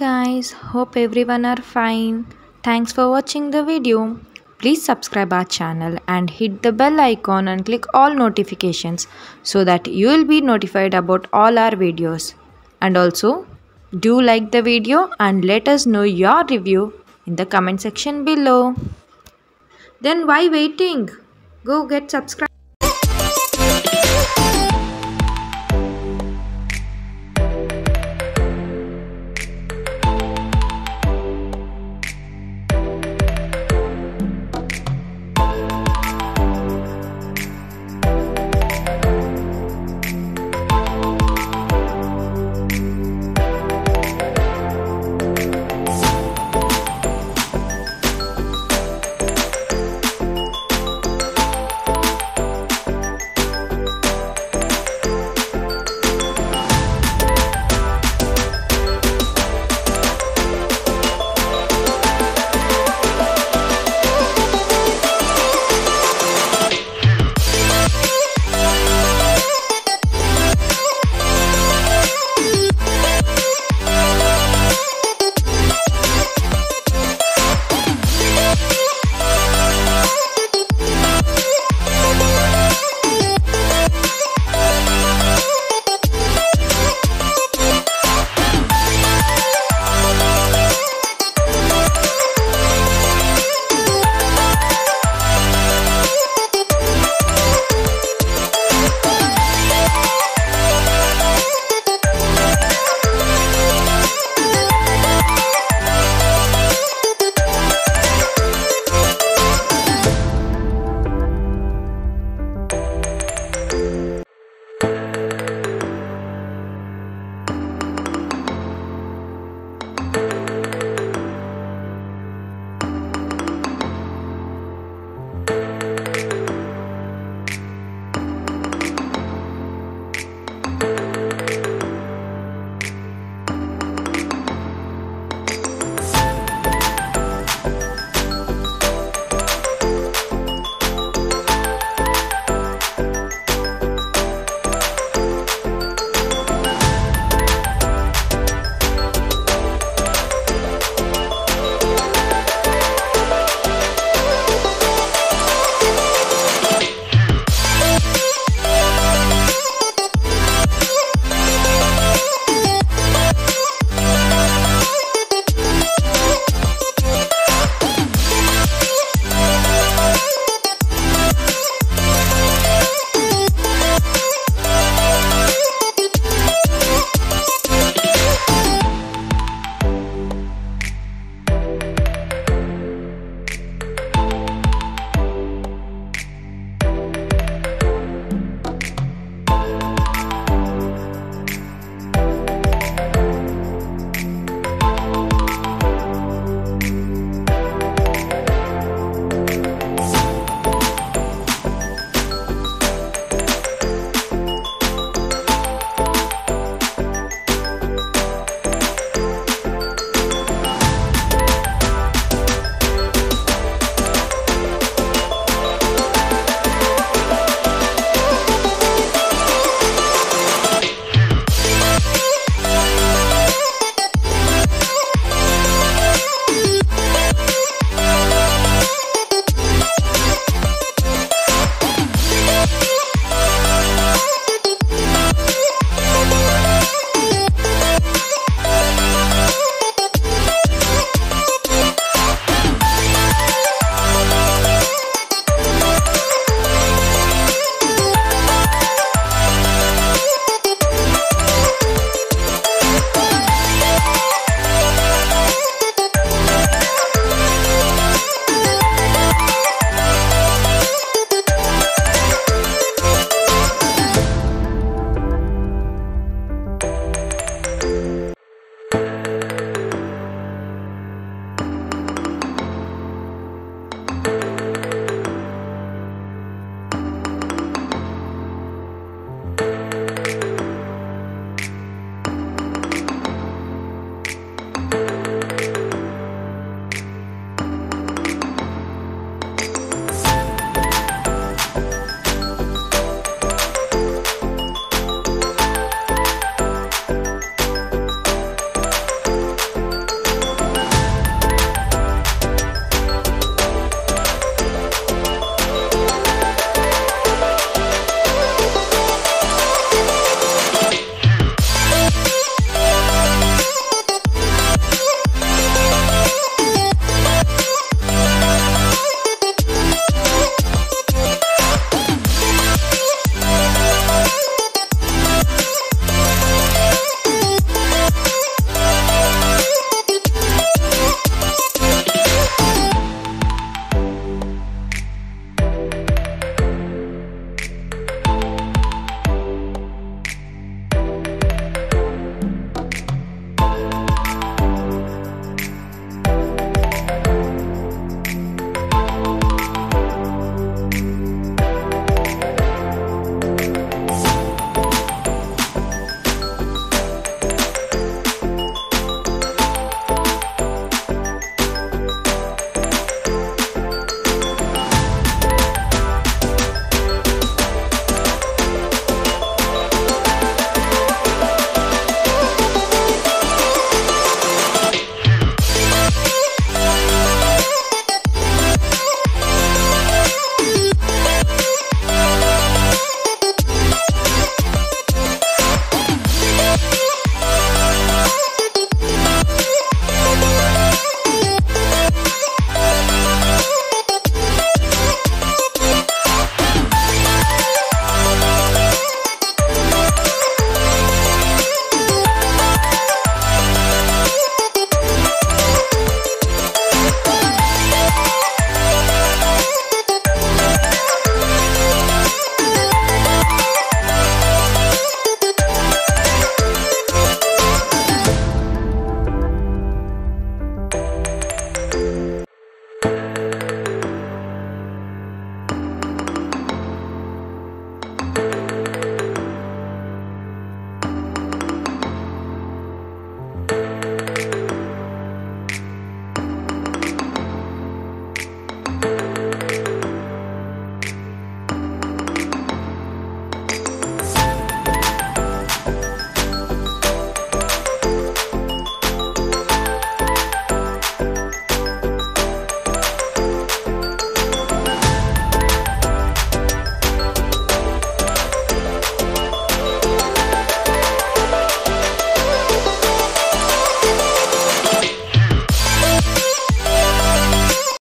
guys, hope everyone are fine. Thanks for watching the video. Please subscribe our channel and hit the bell icon and click all notifications so that you will be notified about all our videos. And also do like the video and let us know your review in the comment section below. Then why waiting? Go get subscribed.